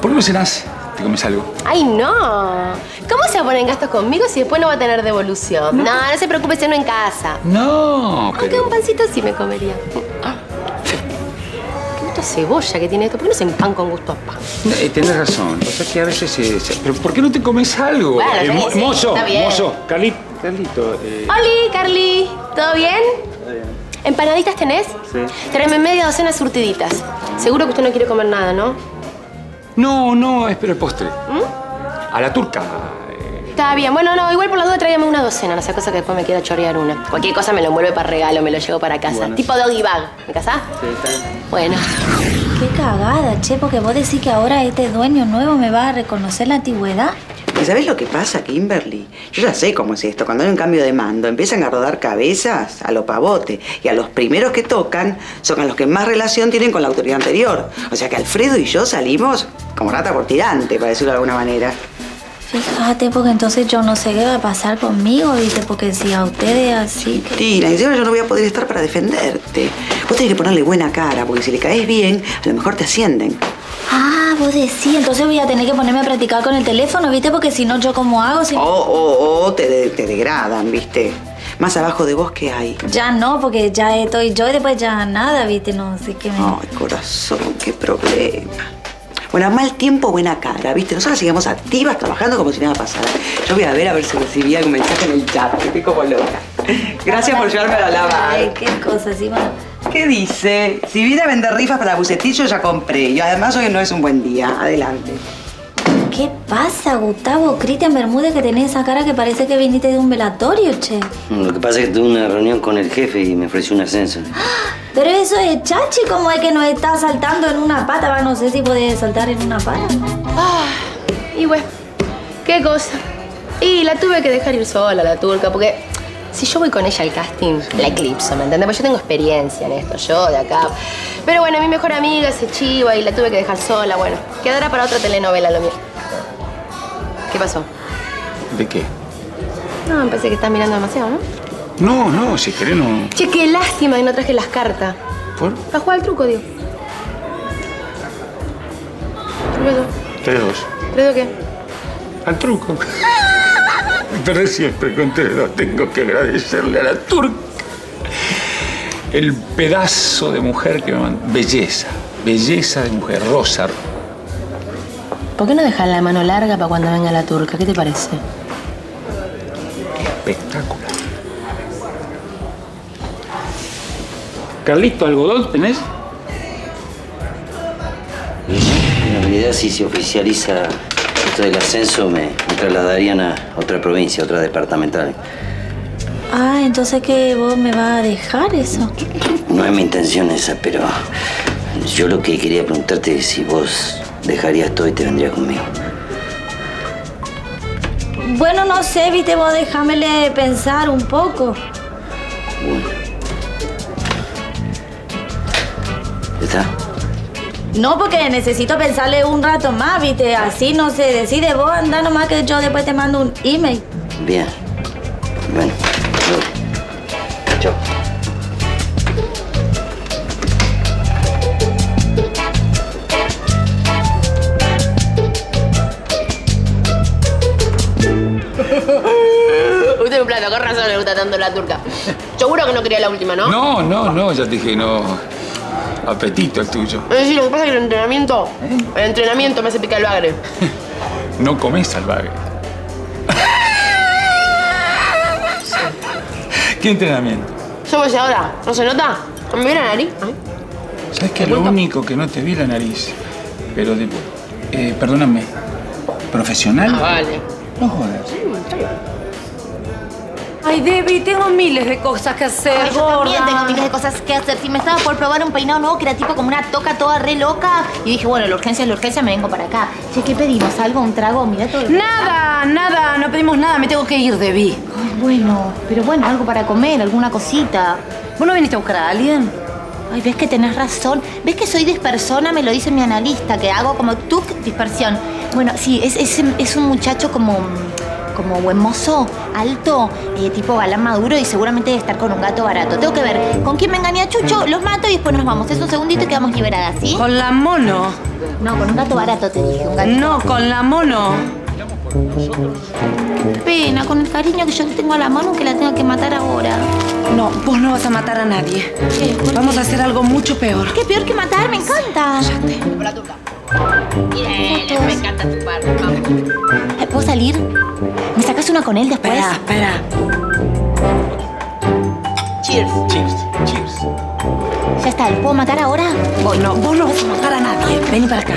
¿Por qué no cenás? ¿Te comes algo? ¡Ay, no! ¿Cómo se va a poner en gastos conmigo si después no va a tener devolución? No, no, no se preocupe, ceno en casa. No, pero... Aunque un pancito sí me comería. Qué gusto a cebolla que tiene esto. ¿Por qué no se empan con gusto a pan? Tenés razón. O sea que a veces se... ¿Pero por qué no te comes algo? Bueno, sí, mozo, está bien. Mozo, Carlito. ¡Oli, Carli! ¿Todo bien? Está bien. ¿Empanaditas tenés? Sí. Tráeme media docena surtiditas. Seguro que usted no quiere comer nada, ¿no? No, no, espero el postre. ¿Mm? A la turca. Está bien. Bueno, no, igual por la duda tráigame una docena. No sea cosa que después me quiera chorear una. Cualquier cosa me lo envuelve para regalo, me lo llevo para casa. Bueno, tipo doggy bag. ¿Me casás? Sí, está bien. Bueno. Qué cagada, che, porque vos decís que ahora este dueño nuevo me va a reconocer la antigüedad. ¿Sabés lo que pasa, Kimberly? Yo ya sé cómo es esto. Cuando hay un cambio de mando, empiezan a rodar cabezas a lo pavote. Y a los primeros que tocan son a los que más relación tienen con la autoridad anterior. O sea que Alfredo y yo salimos como rata por tirante, para decirlo de alguna manera. Fíjate, porque entonces yo no sé qué va a pasar conmigo, ¿viste? Porque si a ustedes así... Que... Tina, encima yo no voy a poder estar para defenderte. Vos tenés que ponerle buena cara, porque si le caes bien, a lo mejor te ascienden. Ah, vos decís, entonces voy a tener que ponerme a practicar con el teléfono, ¿viste? Porque si no, ¿yo cómo hago? Si... te degradan, ¿viste? Más abajo de vos, ¿qué hay? Ya no, porque ya estoy yo y después ya nada, ¿viste? No sé qué me... Ay, corazón, qué problema. Bueno, mal tiempo, buena cara, ¿viste? Nosotras sigamos activas, trabajando como si nada pasara. Yo voy a ver si recibí algún mensaje en el chat, que estoy como loca. Gracias por llevarme a la lavada. Ay, qué cosa, Simón. ¿Qué dice? Si viene a vender rifas para bucetillo, ya compré. Y además hoy no es un buen día. Adelante. ¿Qué pasa, Gustavo Cristian Bermúdez, que tenés esa cara que parece que viniste de un velatorio, che? Lo que pasa es que tuve una reunión con el jefe y me ofreció un ascenso. Pero eso es chachi, ¿cómo es que nos está saltando en una pata? No sé si podés saltar en una pata. Ah, y bueno, qué cosa. Y la tuve que dejar ir sola, la turca, porque si yo voy con ella al casting, la eclipso, ¿me entendés? Porque yo tengo experiencia en esto, yo de acá. Pero bueno, mi mejor amiga se chiva y la tuve que dejar sola. Bueno, quedará para otra telenovela lo mío. ¿Qué pasó? ¿De qué? No, me parece que estás mirando demasiado, ¿no? No, no, si querés no... Che, qué lástima que no traje las cartas. ¿Por? Para jugar al truco, digo. ¿3-2? ¿3-2 qué? Al truco. Pero siempre con 3-2 tengo que agradecerle a la turca. El pedazo de mujer que me mandó. Belleza. Belleza de mujer. Rosa. ¿Por qué no dejas la mano larga para cuando venga la turca? ¿Qué te parece? Espectacular. Carlito, ¿algodón tenés? En realidad, si se oficializa esto del ascenso, me trasladarían a otra provincia, a otra departamental. Ah, entonces que vos me vas a dejar eso. No es mi intención esa, pero yo lo que quería preguntarte es si vos... dejarías todo y te vendrías conmigo. Bueno, no sé, viste, vos déjamele pensar un poco. Bueno. ¿Ya está? No, porque necesito pensarle un rato más, viste. Así no se decide. Vos andá nomás que yo después te mando un email. Bien. Bueno. Chao. Un plato, con razón le gusta tanto la turca. Seguro que no quería la última, ¿no? No, no, no, ya te dije, no. Apetito el tuyo. Sí, lo que pasa es que el entrenamiento me hace picar el bagre. No comés al bagre. ¿Qué entrenamiento? Yo voy ahora, ¿no se nota? ¿Me vi la nariz? ¿Sabes qué? Lo único que no te vi la nariz, pero después. Perdóname, ¿profesional? Ah, vale. No jodas. Sí, está bien. Ay, Debbie, tengo miles de cosas que hacer. Ay, yo también tengo miles de cosas que hacer. Si me estaba por probar un peinado nuevo que era tipo como una toca toda re loca. Y dije, bueno, la urgencia, me vengo para acá. Che, ¿qué pedimos? ¿Algo? ¿Un trago? Mirá todo. Nada, no pedimos nada. Me tengo que ir, Debbie. Ay, bueno, pero bueno, algo para comer, alguna cosita. ¿Vos no viniste a buscar a alguien? Ay, ves que tenés razón. Ves que soy dispersona, me lo dice mi analista, que hago como tuk dispersión. Bueno, sí, es un muchacho como... como buen mozo, alto, tipo galán maduro y seguramente debe estar con un gato barato. Tengo que ver con quién me engañé a Chucho, los mato y después nos vamos. Es un segundito y quedamos liberadas, ¿sí? Con la mono. No, con un gato barato te dije, un gato. No, con la mono. Qué pena, con el cariño que yo tengo a la mono que la tenga que matar ahora. No, vos no vas a matar a nadie. ¿Qué? Vamos a hacer algo mucho peor. ¿Qué peor que matar? Me encanta. Cállate. Miren, me encanta tu barba. Vamos. ¿Puedo salir? ¿Me sacas una con él después? Espera. Cheers. Cheers. Ya está, ¿lo puedo matar ahora? Voy. No, vos no vas a matar a nadie. Vení para acá.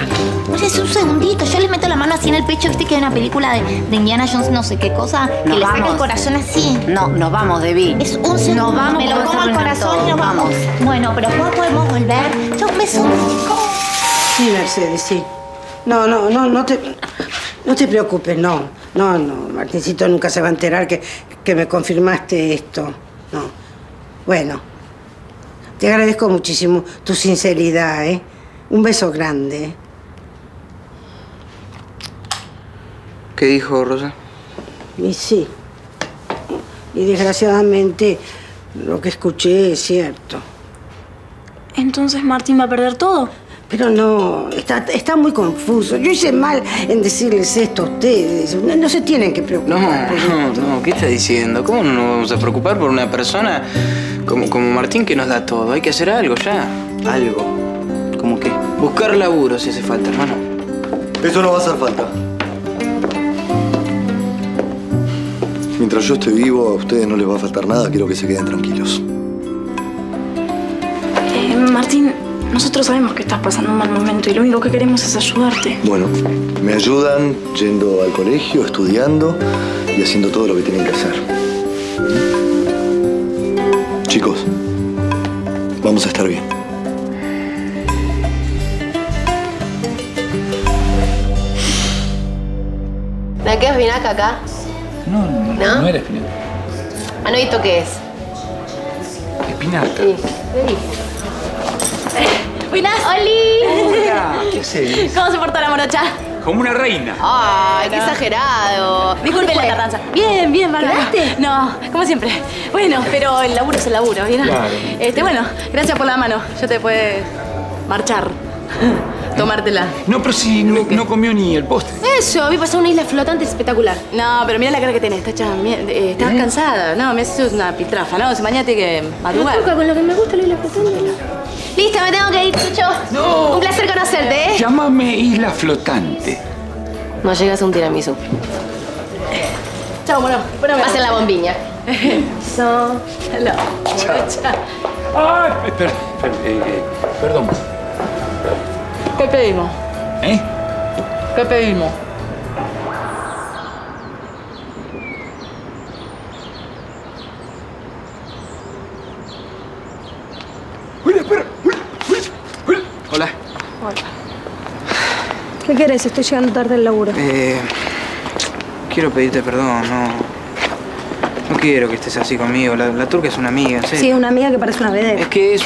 Oye, es un segundito. Yo le meto la mano así en el pecho. ¿Viste que hay una película de Indiana Jones no sé qué cosa? Que le saca el corazón así. No, nos vamos, Debbie. Es un segundo. Nos vamos. Me lo pongo al corazón y nos vamos. Bueno, pero después podemos volver. Yo un beso. Sí, Mercedes, sí. No te preocupes, no. Martincito nunca se va a enterar que me confirmaste esto. No. Bueno. Te agradezco muchísimo tu sinceridad, ¿eh? Un beso grande. ¿Qué dijo Rosa? Y sí. Y desgraciadamente lo que escuché es cierto. ¿Entonces Martín va a perder todo? Pero no, está muy confuso. Yo hice mal en decirles esto a ustedes. No se tienen que preocupar. No, ¿qué está diciendo? ¿Cómo no nos vamos a preocupar por una persona como Martín que nos da todo? Hay que hacer algo ya. Algo. ¿Cómo qué? Buscar laburo si hace falta, hermano. Eso no va a hacer falta. Mientras yo esté vivo, a ustedes no les va a faltar nada. Quiero que se queden tranquilos. Martín... Nosotros sabemos que estás pasando un mal momento y lo único que queremos es ayudarte. Bueno, me ayudan yendo al colegio, estudiando y haciendo todo lo que tienen que hacer. Chicos, vamos a estar bien. ¿Me quedas espinaca acá? No era espinaca. ¿No he visto qué es? ¿Espinaca? Sí, ¿qué dices? ¡Buenas! ¡Oli! ¿Qué haces? ¿Cómo se portó la morocha? Como una reina. ¡Ay, qué exagerado! Disculpe la tardanza. Bien, Bárbara. ¿Quedaste? No, como siempre. Bueno, pero el laburo es el laburo, ¿vieron? Claro. Bueno, gracias por la mano. Yo te puedo marchar. Tomártela. No, pero si no comió ni el postre. Eso, vi pasar una isla flotante espectacular. No, pero mira la cara que tenés, estás cansada. No, me haces una pitrafa, ¿no? Si mañana tiene que madrugar. No toca con lo que me gusta la isla flotante, ¿no? Listo, me tengo que ir, Chucho. No. Un placer conocerte, ¿eh? Llámame isla flotante. No llegas a un tiramisú. Chao, bueno. Pasen la bombiña. So, hello. Chao. Ay, perdón. ¿Qué pedimos? ¿Eh? ¿Qué pedimos? Hola. ¿Qué querés? Estoy llegando tarde al laburo. Quiero pedirte perdón, no quiero que estés así conmigo. La turca es una amiga, ¿sí? Sí, es una amiga que parece una vedette. Es que es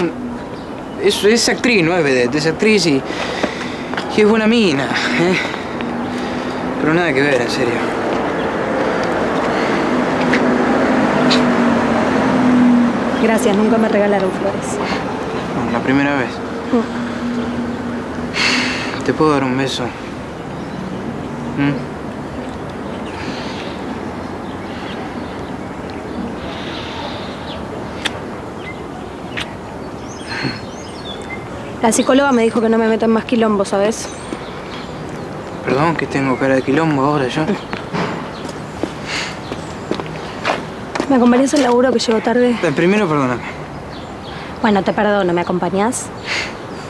es actriz, no es vedette, es actriz y... Que es buena mina, ¿eh? Pero nada que ver, en serio. Gracias, nunca me regalaron flores. No, la primera vez. ¿Te puedo dar un beso? La psicóloga me dijo que no me metan más quilombo, ¿sabes? Perdón, que tengo cara de quilombo ahora yo. ¿Me acompañás al laburo que llego tarde? Primero, perdóname. Bueno, te perdono. ¿Me acompañás?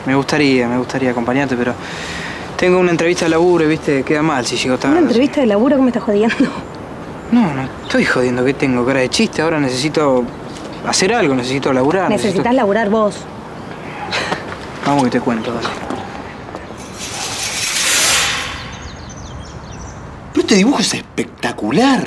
Me gustaría acompañarte, pero... Tengo una entrevista de laburo y, viste, queda mal si llego tarde. ¿Una entrevista de laburo? ¿Cómo me estás jodiendo? No estoy jodiendo. ¿Qué tengo? ¿Cara de chiste? Ahora necesito hacer algo. Necesito laburar. Necesitas laburar vos. Vamos que te cuento, dale. Pero este dibujo es espectacular.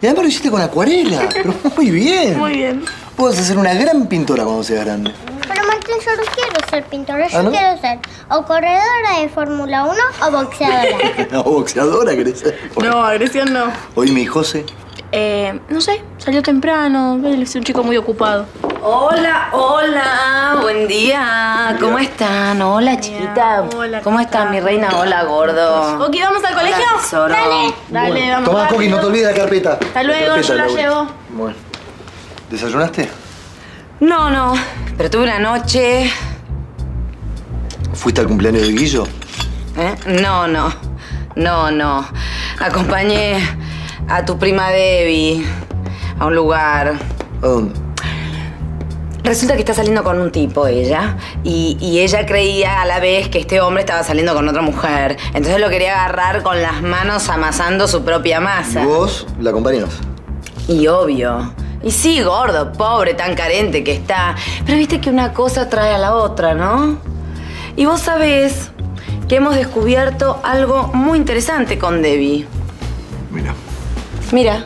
Y además lo hiciste con acuarela. Pero muy bien. Puedes hacer una gran pintora cuando seas grande. Pero Martín, yo no quiero ser pintora, yo quiero ser o corredora de Fórmula 1 o boxeadora. No, boxeadora, Grecia. No, Grecia no. Oye, mi José. No sé, salió temprano, es un chico muy ocupado. Hola, hola, buen día. ¿Cómo están? Hola, chiquita. Hola, ¿cómo estás, mi reina? Hola, gordo. Coqui, ¿vamos al colegio? Hola, dale, dale, vamos. Tomá, Coqui, no te olvides la carpeta. Hasta luego, yo la llevo. Bueno. ¿Desayunaste? No, no. Pero tuve una noche. ¿Fuiste al cumpleaños de Guillo? No, no. No, no. Acompañé a tu prima Debbie a un lugar. ¿A dónde? Resulta que está saliendo con un tipo ella y ella creía a la vez que este hombre estaba saliendo con otra mujer. Entonces lo quería agarrar con las manos amasando su propia masa. ¿Y vos la acompañás? Y obvio. Y sí, gordo, pobre, tan carente que está. Pero viste que una cosa trae a la otra, ¿no? Y vos sabés que hemos descubierto algo muy interesante con Debbie. Mira. Mira.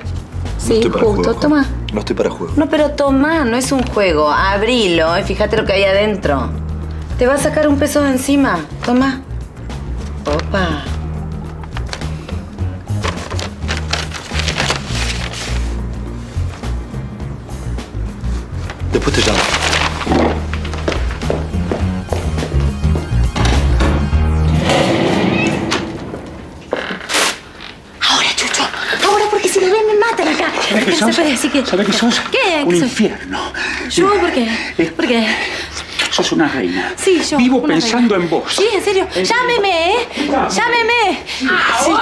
Sí, justo, toma. No estoy para juego. No, pero tomá, no es un juego. Abrilo y fíjate lo que hay adentro. Te va a sacar un peso de encima. Toma. Opa. Después te llamo. ¿Sabés qué sos? ¿Qué? Un infierno. ¿Yo? ¿Por qué? ¿Por qué? Sos una reina. Sí, yo. Vivo pensando en vos. Sí, en serio. Llámeme, ¿eh? Llámeme. Si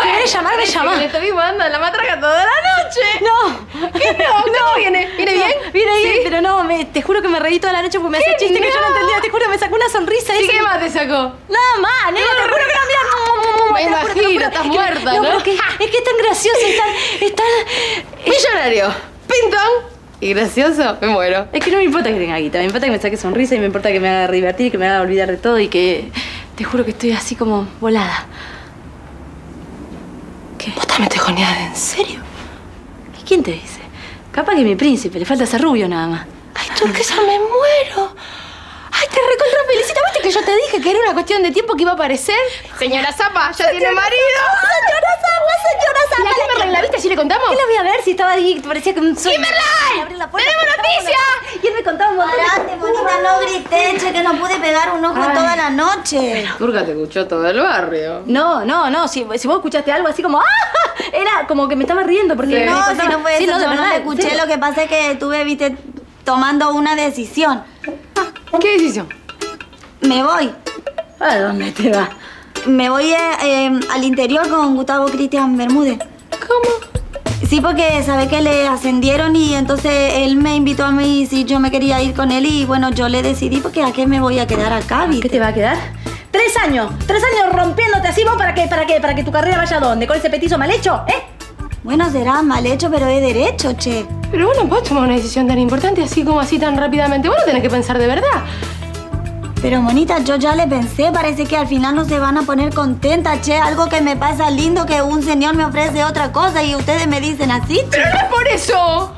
querés llamarme, llamá. Le estoy mandando la matraca toda la noche. No. ¿Qué no? ¿Viene bien? Viene bien, pero no, te juro que me reí toda la noche porque me hace chiste que yo no entendía. Te juro, me sacó una sonrisa. ¿Y qué más te sacó? Nada más, nena. Te juro que no, mira, me imagino, estás muerta, ¿no? Es que es tan gracioso, es tan... Millonario, pintón y gracioso, me muero. Es que no me importa que tenga guita, me importa que me saque sonrisa y me importa que me haga divertir y que me haga olvidar de todo y que... Te juro que estoy así como volada. ¿Qué? ¿Vos también te joneás? ¿En serio? ¿Quién te dice? Capaz que mi príncipe, le falta ser rubio nada más. Ay, turquesa, me muero. ¡Ay, te recontra felicita! ¿Viste que yo te dije que era una cuestión de tiempo que iba a aparecer? Señora Zapa, ya tiene marido. ¡Señora Zapa, señora Zapa! ¿La Kimberly la viste? ¿Sí le contamos? ¿Qué la voy a ver si estaba ahí? Parecía que un sueño. ¡Kimberly! ¡Tenemos noticias! Y él me contaba un montón. ¡Parate, boluda! No grité, che, que no pude pegar un ojo toda la noche. Turca te escuchó todo el barrio. No, no, no. Si vos escuchaste algo así como... ¡Ah! Era como que me estaba riendo porque... No, si no fue eso, yo no la escuché. Lo que pasa es que estuve, viste, tomando una decisión. ¿Qué decisión? Me voy. ¿A dónde te vas? Me voy al interior con Gustavo Cristian Bermúdez. ¿Cómo? Sí, porque sabés que le ascendieron y entonces él me invitó a mí si yo me quería ir con él y bueno, yo le decidí porque ¿a qué me voy a quedar acá, viste? ¿Qué te va a quedar? 3 años. 3 años rompiéndote así vos, ¿para qué? ¿Para qué? ¿Para que tu carrera vaya a dónde? ¿Con ese petizo mal hecho? ¿Eh? Bueno, será mal hecho, pero es derecho, che. Pero vos no podés tomar una decisión tan importante así como así tan rápidamente. Vos lo tenés que pensar de verdad. Pero, monita, yo ya le pensé. Parece que al final no se van a poner contenta, che. Algo que me pasa lindo que un señor me ofrece otra cosa y ustedes me dicen así, che. ¡Pero no es por eso!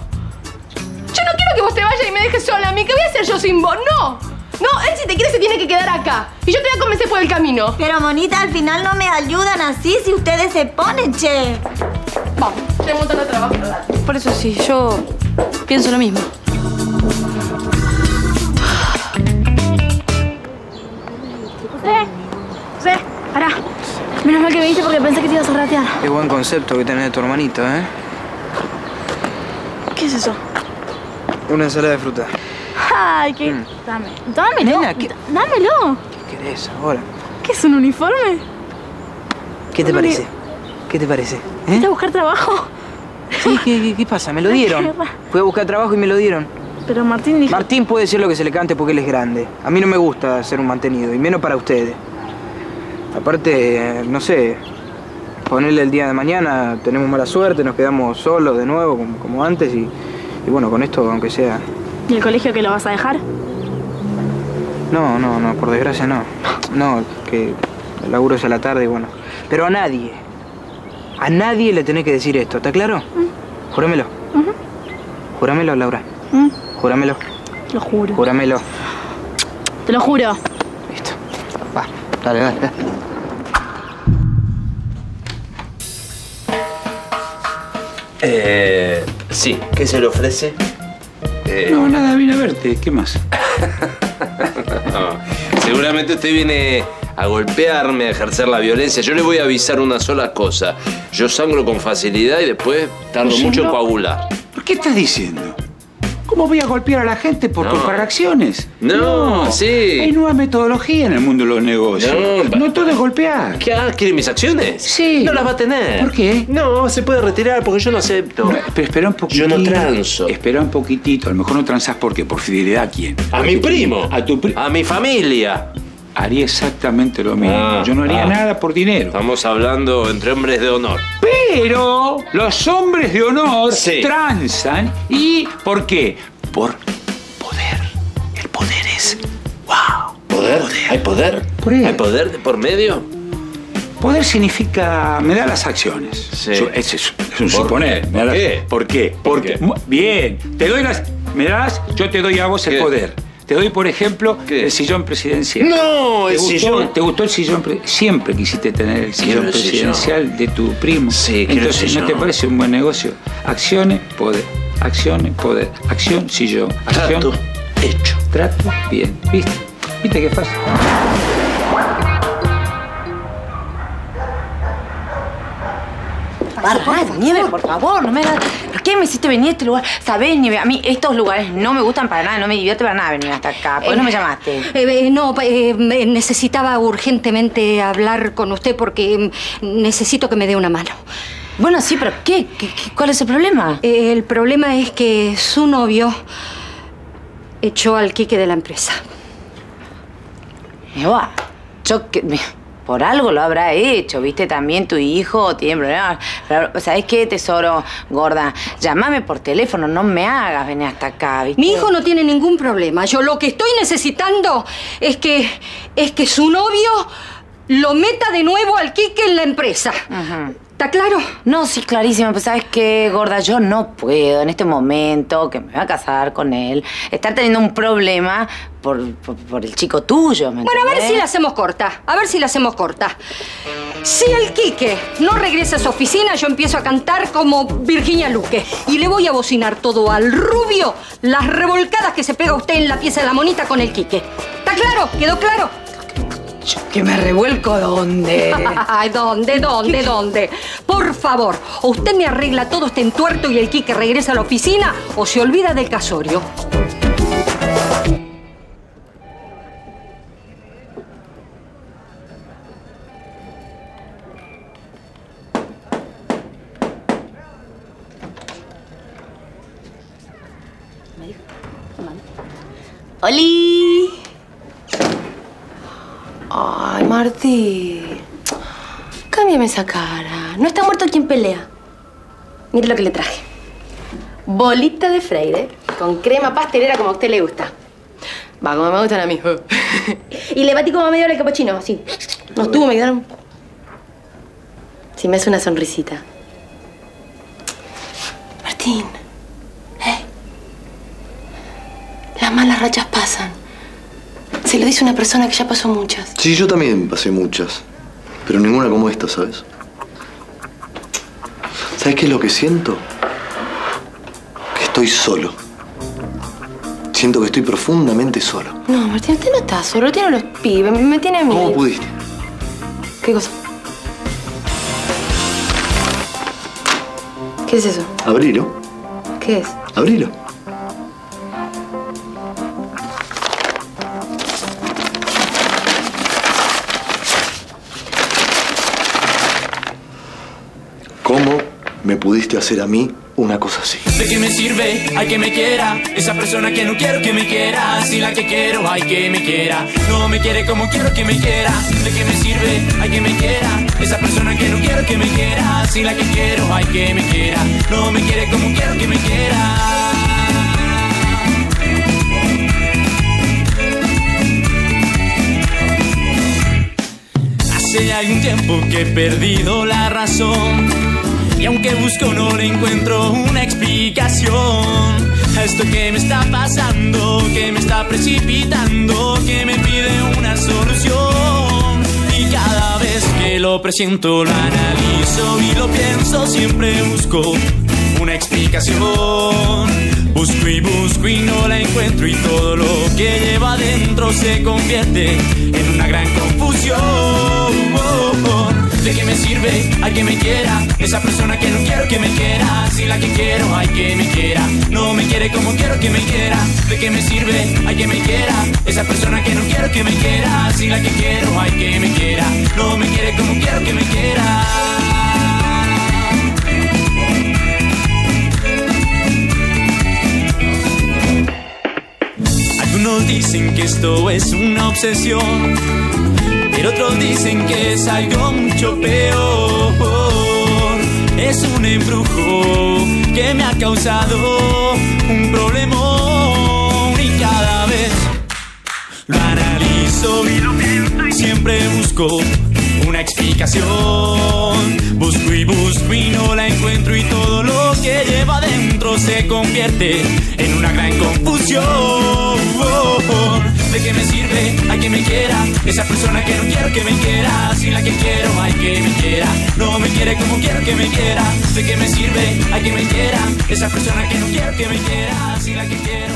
Yo no quiero que vos te vayas y me dejes sola a mí. ¿Qué voy a hacer yo sin vos? ¡No! No, él si te quiere se tiene que quedar acá. Y yo te voy a convencer por el camino. Pero, monita, al final no me ayudan así si ustedes se ponen, che. Vamos, te montan a trabajar. Por eso sí, yo pienso lo mismo. Pará. Menos mal que me viste porque pensé que te ibas a ratear. Qué buen concepto que tenés de tu hermanito, ¿eh? ¿Qué es eso? Una ensalada de fruta. Ay, qué... Dame. Dámelo. Nena, ¿qué... Dámelo. ¿Qué querés ahora? ¿Qué es un uniforme? ¿Qué te parece? ¿Qué te parece? ¿Vas a buscar trabajo? Sí, ¿qué pasa? Me lo dieron. Fui a buscar trabajo y me lo dieron. Pero Martín dijo... Martín puede decir lo que se le cante porque él es grande. A mí no me gusta ser un mantenido, y menos para ustedes. Aparte, no sé, ponerle el día de mañana, tenemos mala suerte, nos quedamos solos de nuevo, como antes, y bueno, con esto, aunque sea... ¿Y el colegio que lo vas a dejar? No, no, no, por desgracia no. No, que el laburo es a la tarde y bueno. Pero a nadie. A nadie le tenés que decir esto, ¿está claro? Júramelo. Júramelo, Laura. Júramelo. Lo juro. Júramelo. Te lo juro. Listo. Va, dale, dale, dale. Sí, ¿qué se le ofrece? No, nada, vine a verte. ¿Qué más? No, seguramente usted viene a golpearme, a ejercer la violencia. Yo le voy a avisar una sola cosa. Yo sangro con facilidad y después tardo mucho en coagular. ¿Qué estás diciendo? ¿Cómo voy a golpear a la gente por tus reacciones? No, sí. Hay nueva metodología en el mundo de los negocios. No todo es golpear. ¿Qué? ¿Quiere mis acciones? Sí. No las va a tener. ¿Por qué? No, se puede retirar porque yo no acepto. Pero espera un poquitito. Yo no transo. Espera un poquitito. A lo mejor no transás porque por fidelidad a quién. A mi primo. A tu primo. A mi familia. Haría exactamente lo mismo. Yo no haría nada por dinero. Estamos hablando entre hombres de honor. Pero los hombres de honor transan. ¿Y por qué? Por poder. El poder es... ¡Wow! ¿Poder? ¿Hay poder? ¿Hay poder de por medio? Poder significa... Me da las acciones. Sí. Ese es un suponer. ¿Por qué? ¿Por qué? Porque... Bien. Te doy las... Me das, yo te doy a vos el poder. Te doy, por ejemplo, el sillón presidencial. ¡No! ¿El sillón? ¿Te gustó el sillón presidencial? Siempre quisiste tener el sillón presidencial de tu primo. Sí, entonces, ¿no te parece un buen negocio? Acciones, poder. Acciones, poder. Acción, sillón. Acción. Trato hecho. Trato bien. ¿Viste? ¿Viste qué fácil? Pará, Nieve, por favor, no me hagas... ¿Por qué me hiciste venir a este lugar? Sabés, Nieve, a mí estos lugares no me gustan para nada, no me divierte para nada venir hasta acá. ¿Por qué no me llamaste? Necesitaba urgentemente hablar con usted porque necesito que me dé una mano. Bueno, sí, pero ¿qué? ¿Cuál es el problema? El problema es que su novio echó al Quique de la empresa. Por algo lo habrá hecho, ¿viste? También tu hijo tiene problemas. ¿Sabés qué, tesoro, gorda? Llámame por teléfono, no me hagas venir hasta acá, ¿viste? Mi hijo no tiene ningún problema. Yo lo que estoy necesitando es que su novio lo meta de nuevo al Quique en la empresa. Ajá. ¿Está claro? No, sí, clarísimo. Pues, ¿sabes qué, gorda? Yo no puedo en este momento, que me voy a casar con él, estar teniendo un problema por el chico tuyo, ¿me entendés? Bueno, a ver si la hacemos corta. A ver si la hacemos corta. Si el Quique no regresa a su oficina, yo empiezo a cantar como Virginia Luque. Y le voy a bocinar todo al rubio las revolcadas que se pega usted en la pieza de la monita con el Quique. ¿Está claro? ¿Quedó claro? ¿Que me revuelco dónde? Ay, ¿dónde? Por favor, o usted me arregla todo este entuerto y el Quique regresa a la oficina o se olvida del casorio. ¡Oli! Ay, Martín. Cámbiame esa cara. No está muerto quien pelea. Mire lo que le traje. Bolita de Freire con crema pastelera como a usted le gusta. Va, como me gustan a mí. Y le batí como a medio el capuchino, así. Nos tuvo, me quedaron... Sí, me hace una sonrisita. Martín. Las malas rachas pasan. Se lo dice una persona que ya pasó muchas. Sí, yo también pasé muchas. Pero ninguna como esta, ¿sabes? ¿Sabes qué es lo que siento? Que estoy solo. Siento que estoy profundamente solo. No, Martín, usted no está solo. Tiene a los pibes. Me tiene a mí. ¿Cómo pudiste? ¿Qué cosa? ¿Qué es eso? Abrilo. ¿Qué es? Abrilo. ¿Cómo me pudiste hacer a mí una cosa así? ¿De qué me sirve? Hay que me quiera. Esa persona que no quiero que me quiera. Si la que quiero, hay que me quiera. No me quiere como quiero que me quiera. ¿De qué me sirve? Hay que me quiera. Esa persona que no quiero que me quiera. Si la que quiero, hay que me quiera. No me quiere como quiero que me quiera. Hace algún tiempo que he perdido la razón. Y aunque busco no le encuentro una explicación a esto que me está pasando, que me está precipitando, que me lo presiento, lo analizo y lo pienso, siempre busco una explicación. Busco y busco y no la encuentro, y todo lo que lleva adentro se convierte en una gran confusión. ¿De qué me sirve? Hay que me quiera esa persona que no quiero que me quiera. Si la que quiero, hay que me quiera, no me quiere como quiero que me quiera. ¿De qué me sirve? Hay que me quiera esa persona que no quiero que me quiera. Si la que quiero, hay que me quiera, no me quiere como quiero que me quiera. Algunos dicen que esto es una obsesión, pero otros dicen que es algo mucho peor. Es un embrujo que me ha causado un problemón, y cada vez lo analizo y lo pienso, y siempre busco una explicación. Busco y busco y no la encuentro, y todo lo que lleva adentro se convierte en una gran confusión. ¿De qué me sirve? Hay que me quiera esa persona que no quiero que me quiera. Si la que quiero, hay que me quiera, no me quiere como quiero que me quiera. ¿De qué me sirve? Hay que me quiera esa persona que no quiero que me quiera. Si la que quiero.